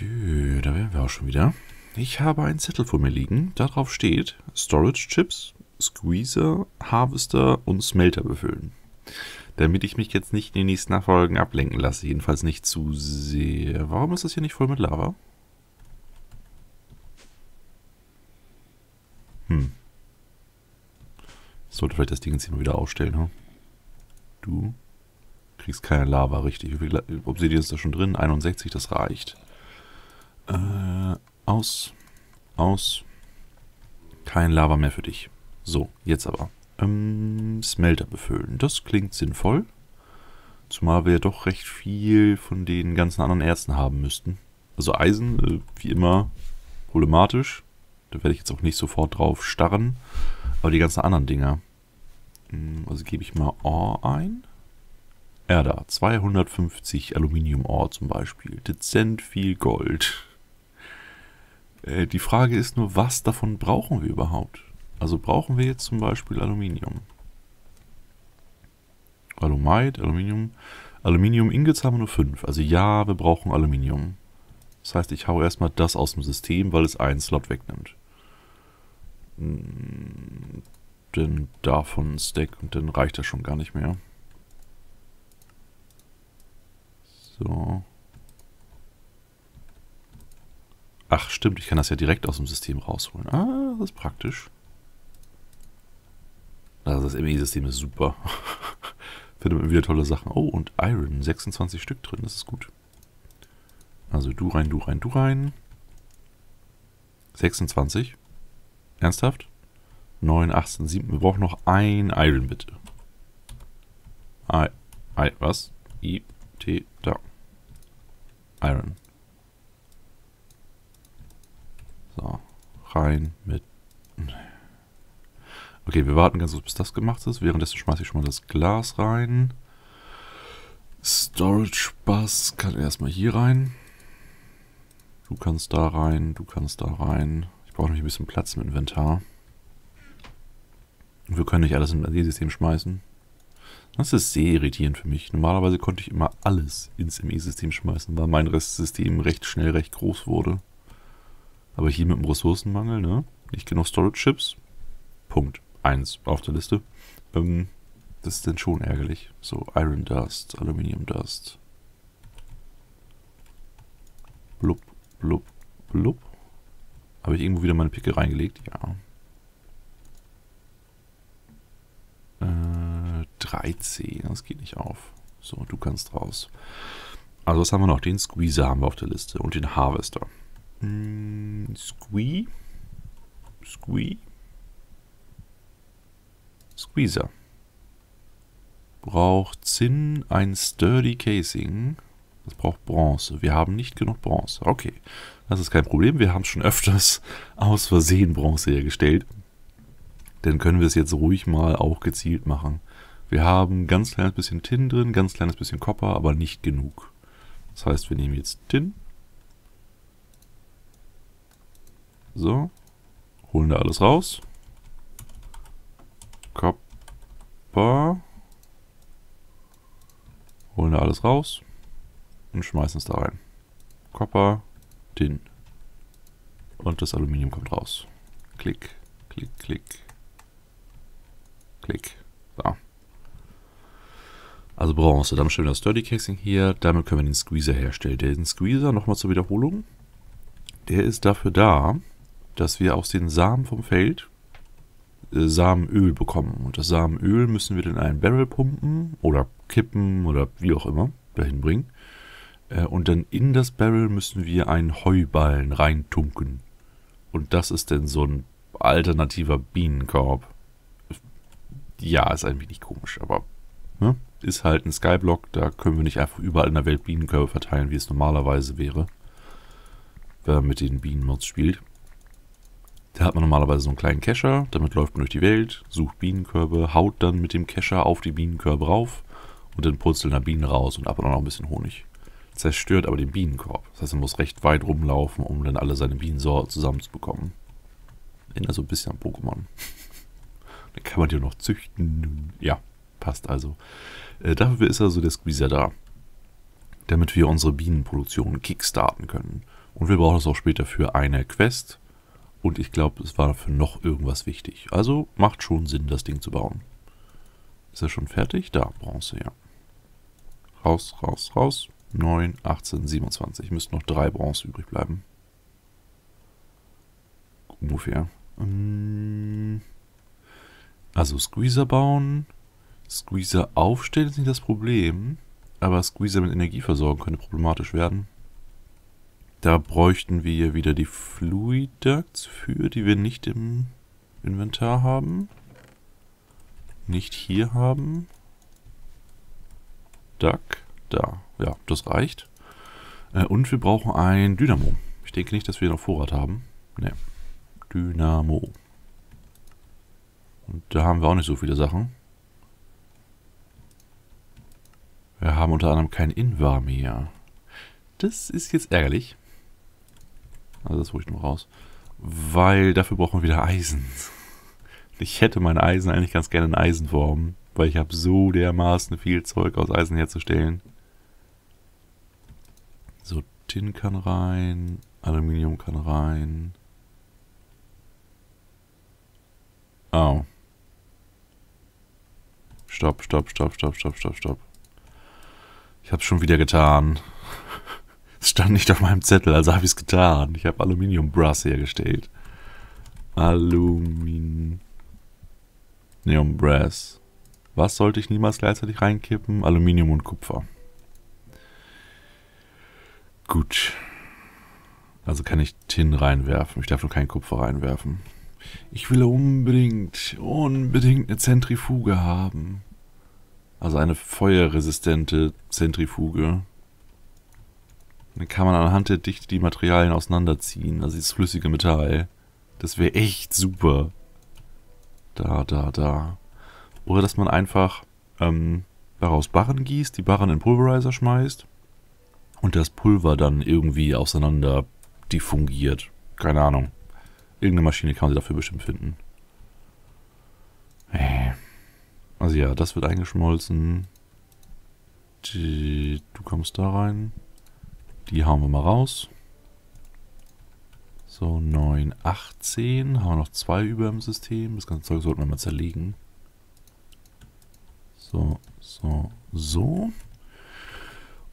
Jö, da wären wir auch schon wieder. Ich habe einen Zettel vor mir liegen. Darauf steht Storage Chips, Squeezer, Harvester und Smelter befüllen. Damit ich mich jetzt nicht in den nächsten Nachfolgen ablenken lasse. Jedenfalls nicht zu sehr. Warum ist das hier nicht voll mit Lava? Hm. Ich sollte vielleicht das Ding jetzt hier mal wieder ausstellen, hm? Du kriegst keine Lava, richtig. Wie viel Obsidian ist da schon drin? 61, das reicht. Aus. Aus. Kein Lava mehr für dich. So, jetzt aber. Smelter befüllen. Das klingt sinnvoll. Zumal wir ja doch recht viel von den ganzen anderen Erzen haben müssten. Also Eisen, wie immer, problematisch. Da werde ich jetzt auch nicht sofort drauf starren. Aber die ganzen anderen Dinger. Also gebe ich mal Ohr ein. Ja, da. 250 Aluminium-Ohr zum Beispiel. Dezent viel Gold. Die Frage ist nur, was davon brauchen wir überhaupt? Also brauchen wir jetzt zum Beispiel Aluminium. Alumite, Aluminium. Aluminium Ingots haben wir nur 5. Also ja, wir brauchen Aluminium. Das heißt, ich haue erstmal das aus dem System, weil es einen Slot wegnimmt. Denn davon ein Stack und dann reicht das schon gar nicht mehr. So. Ach stimmt, ich kann das ja direkt aus dem System rausholen. Ah, das ist praktisch. Also das ME-System ist super. Findet man wieder tolle Sachen. Oh, und Iron. 26 Stück drin. Das ist gut. Also du rein, du rein, du rein. 26. Ernsthaft? 9, 18, 7. Wir brauchen noch ein Iron, bitte. Was? I, T, da. Iron. So. Rein mit... Okay, wir warten ganz kurz, bis das gemacht ist. Währenddessen schmeiße ich schon mal das Glas rein. Storage Bus kann erstmal hier rein. Du kannst da rein, du kannst da rein. Ich brauche nämlich ein bisschen Platz im Inventar. Und wir können nicht alles in das ME-System schmeißen. Das ist sehr irritierend für mich. Normalerweise konnte ich immer alles ins ME-System schmeißen, weil mein Restsystem recht schnell recht groß wurde. Aber hier mit dem Ressourcenmangel, ne? Nicht genug Storage Chips. Punkt. 1 auf der Liste. Das ist dann schon ärgerlich. So, Iron Dust, Aluminium Dust. Blub, blub, blub. Habe ich irgendwo wieder meine Picke reingelegt? Ja. 13, das geht nicht auf. So, du kannst raus. Also was haben wir noch? Den Squeezer haben wir auf der Liste. Und den Harvester. Squeezer. Braucht Zinn, ein Sturdy Casing. Das braucht Bronze. Wir haben nicht genug Bronze. Okay, das ist kein Problem. Wir haben schon öfters aus Versehen Bronze hergestellt. Dann können wir es jetzt ruhig mal auch gezielt machen. Wir haben ein ganz kleines bisschen Tin drin, ganz kleines bisschen Kupfer, aber nicht genug. Das heißt, wir nehmen jetzt Tin. So. Holen da alles raus. Kupfer. Holen da alles raus. Und schmeißen es da rein. Kupfer, Tin. Und das Aluminium kommt raus. Klick, klick, klick. Klick. Da. Also Bronze. Dann stellen wir das Sturdy Casing hier. Damit können wir den Squeezer herstellen. Den Squeezer, nochmal zur Wiederholung. Der ist dafür da, dass wir aus den Samen vom Feld Samenöl bekommen. Und das Samenöl müssen wir in einen Barrel pumpen oder kippen oder wie auch immer dahin bringen. Und dann in das Barrel müssen wir einen Heuballen reintunken. Und das ist dann so ein alternativer Bienenkorb. Ja, ist ein wenig komisch, aber ne? Ist halt ein Skyblock. Da können wir nicht einfach überall in der Welt Bienenkörbe verteilen, wie es normalerweise wäre, wenn man mit den Bienenmods spielt. Da hat man normalerweise so einen kleinen Kescher, damit läuft man durch die Welt, sucht Bienenkörbe, haut dann mit dem Kescher auf die Bienenkörbe rauf und dann purzeln da Bienen raus und ab und an auch ein bisschen Honig. Zerstört aber den Bienenkorb. Das heißt, man muss recht weit rumlaufen, um dann alle seine Bienensorten zusammenzubekommen. Erinnert so ein bisschen an Pokémon. Dann kann man die noch züchten. Ja, passt also. Dafür ist also der Squeezer da. damit wir unsere Bienenproduktion kickstarten können. Und wir brauchen es auch später für eine Quest. Und ich glaube, es war für noch irgendwas wichtig. Also macht schon Sinn, das Ding zu bauen. Ist er schon fertig? Da, Bronze, ja. Raus, raus, raus. 9, 18, 27. Müssten noch 3 Bronze übrig bleiben. Ungefähr. Also Squeezer bauen. Squeezer aufstellen ist nicht das Problem. Aber Squeezer mit Energie versorgen könnte problematisch werden. Da bräuchten wir wieder die Fluid-Ducks für, die wir nicht im Inventar haben. Nicht hier haben. Duck, da. Ja, das reicht. Und wir brauchen ein Dynamo. Ich denke nicht, dass wir noch Vorrat haben. Ne. Dynamo. Und da haben wir auch nicht so viele Sachen. Wir haben unter anderem kein Invar mehr. Das ist jetzt ärgerlich. Also das hole ich nur raus. Weil dafür brauchen wir wieder Eisen. Ich hätte mein Eisen eigentlich ganz gerne in Eisenform. Weil ich habe so dermaßen viel Zeug aus Eisen herzustellen. So, Tin kann rein. Aluminium kann rein. Au. Stopp, stopp, stopp, stopp, stopp, stopp, stopp. Ich habe es schon wieder getan. Es stand nicht auf meinem Zettel, also habe ich es getan. Ich habe Aluminium Brass hergestellt. Neon Brass. Was sollte ich niemals gleichzeitig reinkippen? Aluminium und Kupfer. Gut. Also kann ich Tin reinwerfen. Ich darf nur kein Kupfer reinwerfen. Ich will unbedingt eine Zentrifuge haben. Also eine feuerresistente Zentrifuge. Dann kann man anhand der Dichte die Materialien auseinanderziehen. Also dieses flüssige Metall. Das wäre echt super. Da, da, da. Oder dass man einfach daraus Barren gießt, die Barren in Pulverizer schmeißt und das Pulver dann irgendwie auseinander diffungiert. Keine Ahnung. Irgendeine Maschine kann man dafür bestimmt finden. Also ja, das wird eingeschmolzen. Du kommst da rein. Die hauen wir mal raus. So, 9, 18. Haben wir noch 2 über im System. Das ganze Zeug sollten wir mal zerlegen. So, so, so.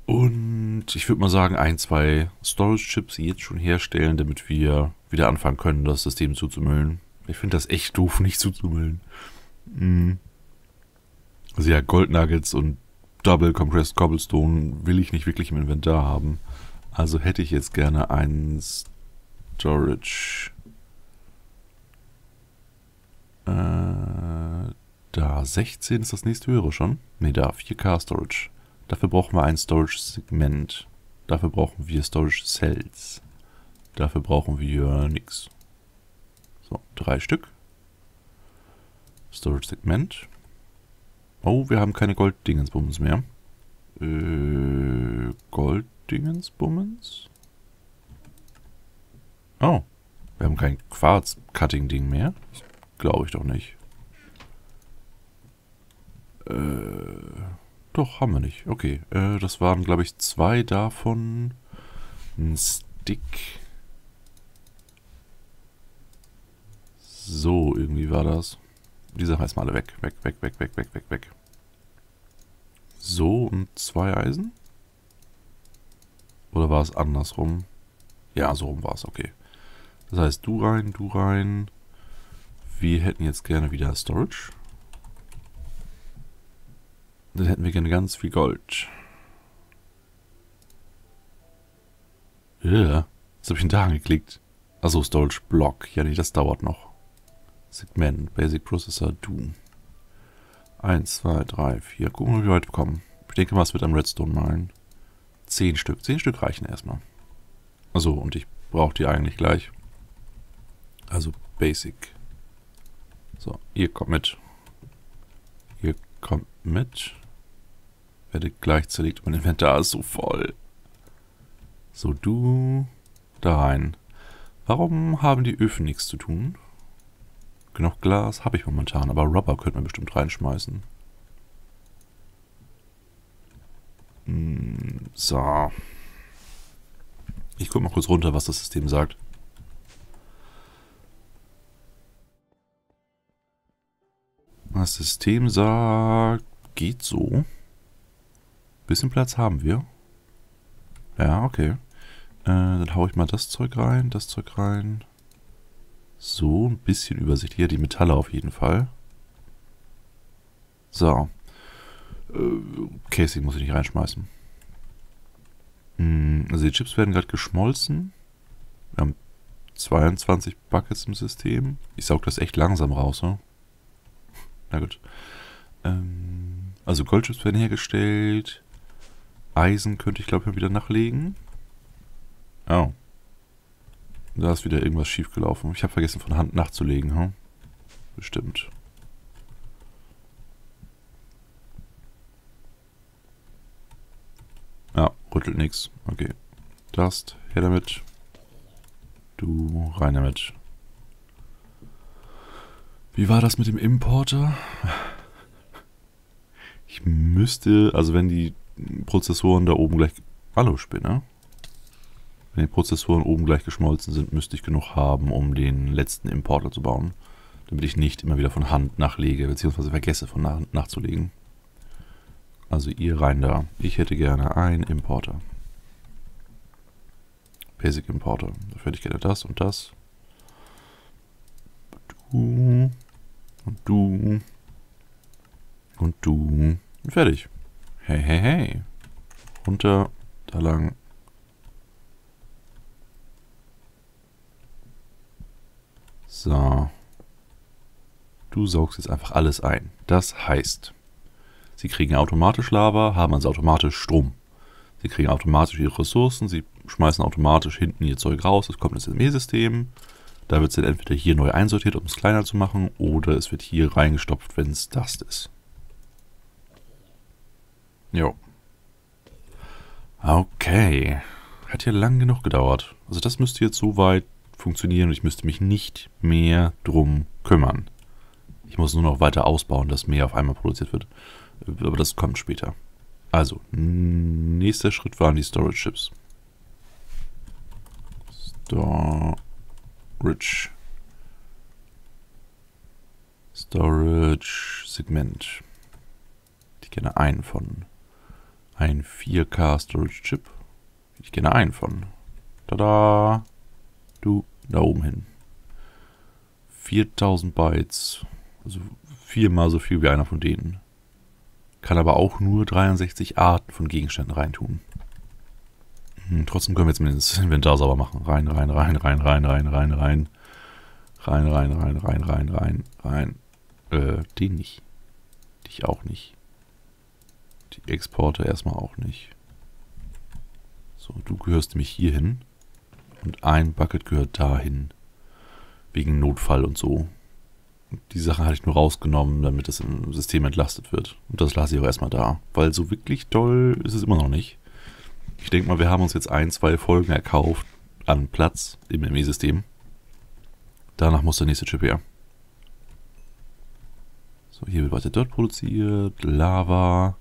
Und ich würde mal sagen, 1, 2 Storage Chips jetzt schon herstellen, damit wir wieder anfangen können, das System zuzumüllen. Ich finde das echt doof, nicht zuzumüllen. Also ja, Gold Nuggets und Double Compressed Cobblestone will ich nicht wirklich im Inventar haben. Also hätte ich jetzt gerne einen Storage. Da 16 ist das nächste höhere schon. Ne, da 4K Storage. Dafür brauchen wir ein Storage Segment. Dafür brauchen wir Storage Cells. Dafür brauchen wir nix. So, 3 Stück. Storage Segment. Oh, wir haben keine Golddingensbummens mehr. Golddingensbummens? Oh, wir haben kein Quarz-Cutting-Ding mehr. Glaube ich doch nicht. Doch, haben wir nicht. Okay, das waren, glaube ich, 2 davon. Ein Stick. So, irgendwie war das. Die Sachen erstmal alle weg. Weg. So, und 2 Eisen? Oder war es andersrum? Ja, so rum war es, okay. Das heißt, du rein, du rein. Wir hätten jetzt gerne wieder Storage. Dann hätten wir gerne ganz viel Gold. Yeah. Was habe ich denn da angeklickt? Achso, Storage Block. Ja, nee, das dauert noch. Segment, Basic Processor, du. 1, 2, 3, 4. Gucken wir, wie wir heute kommen. Ich denke mal, es wird am Redstone malen. 10 Stück. 10 Stück reichen erstmal. Achso, und ich brauche die eigentlich gleich. Also Basic. So, ihr kommt mit. Ihr kommt mit. Werdet gleich zerlegt. Mein Inventar ist so voll. So, du. Da rein. Warum haben die Öfen nichts zu tun? Genug Glas habe ich momentan, aber Rubber könnten wir bestimmt reinschmeißen. So. Ich gucke mal kurz runter, was das System sagt. Das System sagt, geht so. Bisschen Platz haben wir. Ja, okay. Dann haue ich mal das Zeug rein. So, ein bisschen übersichtlicher die Metalle auf jeden Fall. So. Casing muss ich nicht reinschmeißen. Also die Chips werden gerade geschmolzen. Wir haben 22 Buckets im System. Ich saug das echt langsam raus, ne? Na gut. Also Goldchips werden hergestellt. Eisen könnte ich glaube ich wieder nachlegen. Oh. Da ist wieder irgendwas schief gelaufen. Ich habe vergessen von Hand nachzulegen, hm? Bestimmt. Ja, rüttelt nichts. Okay. Dust, her damit. Du, rein damit. Wie war das mit dem Importer? Ich müsste, also wenn die Prozessoren da oben gleich... Hallo, Spinne. Wenn die Prozessoren oben gleich geschmolzen sind, müsste ich genug haben, um den letzten Importer zu bauen. Damit ich nicht immer wieder von Hand nachlege, beziehungsweise vergesse von Hand nachzulegen. Also ihr rein da. Ich hätte gerne einen Importer. Basic Importer. Dafür hätte ich gerne das und das. Du. Und du. Und du. Und fertig. Hey, hey, hey. Runter. Da lang. So. Du saugst jetzt einfach alles ein. Das heißt... Sie kriegen automatisch Lava, haben also automatisch Strom. Sie kriegen automatisch ihre Ressourcen, sie schmeißen automatisch hinten ihr Zeug raus, es kommt ins ME-System. Da wird es dann entweder hier neu einsortiert, um es kleiner zu machen, oder es wird hier reingestopft, wenn es Dust ist. Jo. Okay. Hat ja lang genug gedauert. Also das müsste jetzt soweit funktionieren und ich müsste mich nicht mehr drum kümmern. Ich muss nur noch weiter ausbauen, dass mehr auf einmal produziert wird. Aber das kommt später. Also, nächster Schritt waren die Storage Chips. Storage Segment. Ich kenne einen von. Ein 4K Storage Chip. Ich kenne einen von. Tada! Du, da oben hin. 4000 Bytes. Also viermal so viel wie einer von denen. Kann aber auch nur 63 Arten von Gegenständen reintun. Trotzdem können wir jetzt mit das Inventar sauber machen. Rein, rein, rein, rein, rein, rein, rein, rein. Rein, rein, rein, rein, rein, rein, rein. Den nicht. Dich auch nicht. Die Exporte erstmal auch nicht. So, du gehörst nämlich hier hin. Und ein Bucket gehört dahin. Wegen Notfall und so. Die Sachen hatte ich nur rausgenommen, damit das im System entlastet wird. Und das lasse ich auch erstmal da. Weil so wirklich toll ist es immer noch nicht. Ich denke mal, wir haben uns jetzt ein, zwei Folgen erkauft an Platz im ME-System. Danach muss der nächste Chip her. So, hier wird weiter Dirt produziert. Lava.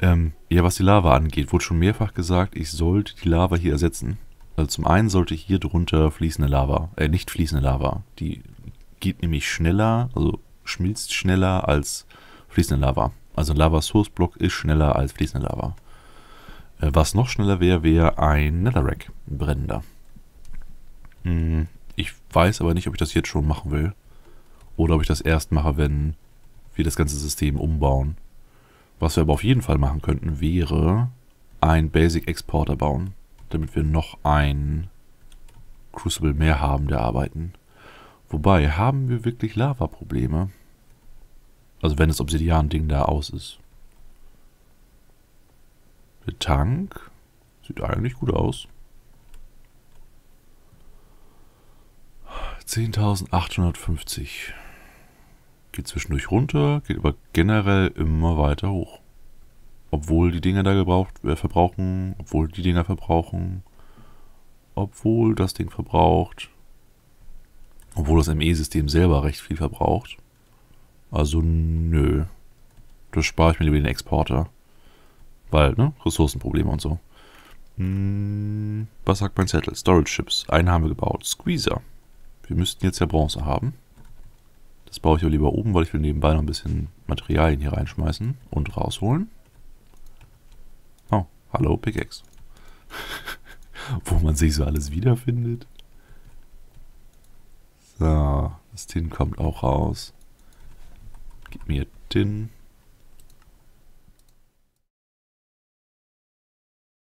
Ja, was die Lava angeht, wurde schon mehrfach gesagt, ich sollte die Lava hier ersetzen. Also zum einen sollte hier drunter fließende Lava, nicht fließende Lava, die... geht nämlich schneller, also schmilzt schneller als fließende Lava. Also ein Lava-Source-Block ist schneller als fließende Lava. Was noch schneller wäre, wäre ein Netherrack, ein brennender. Ich weiß aber nicht, ob ich das jetzt schon machen will. Oder ob ich das erst mache, wenn wir das ganze System umbauen. Was wir aber auf jeden Fall machen könnten, wäre ein Basic-Exporter bauen. Damit wir noch ein Crucible mehr haben, der arbeiten. Wobei, haben wir wirklich Lava-Probleme? Also wenn das Obsidian-Ding da aus ist. Der Tank sieht eigentlich gut aus. 10.850. Geht zwischendurch runter, geht aber generell immer weiter hoch. Obwohl die Dinger da verbrauchen, obwohl die Dinger verbrauchen, obwohl das Ding verbraucht... Obwohl das ME-System selber recht viel verbraucht. Also nö. Das spare ich mir lieber den Exporter. Weil, ne? Ressourcenprobleme und so. Was sagt mein Zettel? Storage Chips. Einen haben wir gebaut. Squeezer. Wir müssten jetzt ja Bronze haben. Das baue ich aber lieber oben, weil ich will nebenbei noch ein bisschen Materialien hier reinschmeißen und rausholen. Oh, hallo Pickaxe. Wo man sich so alles wiederfindet. So, das Tin kommt auch raus. Gib mir Tin.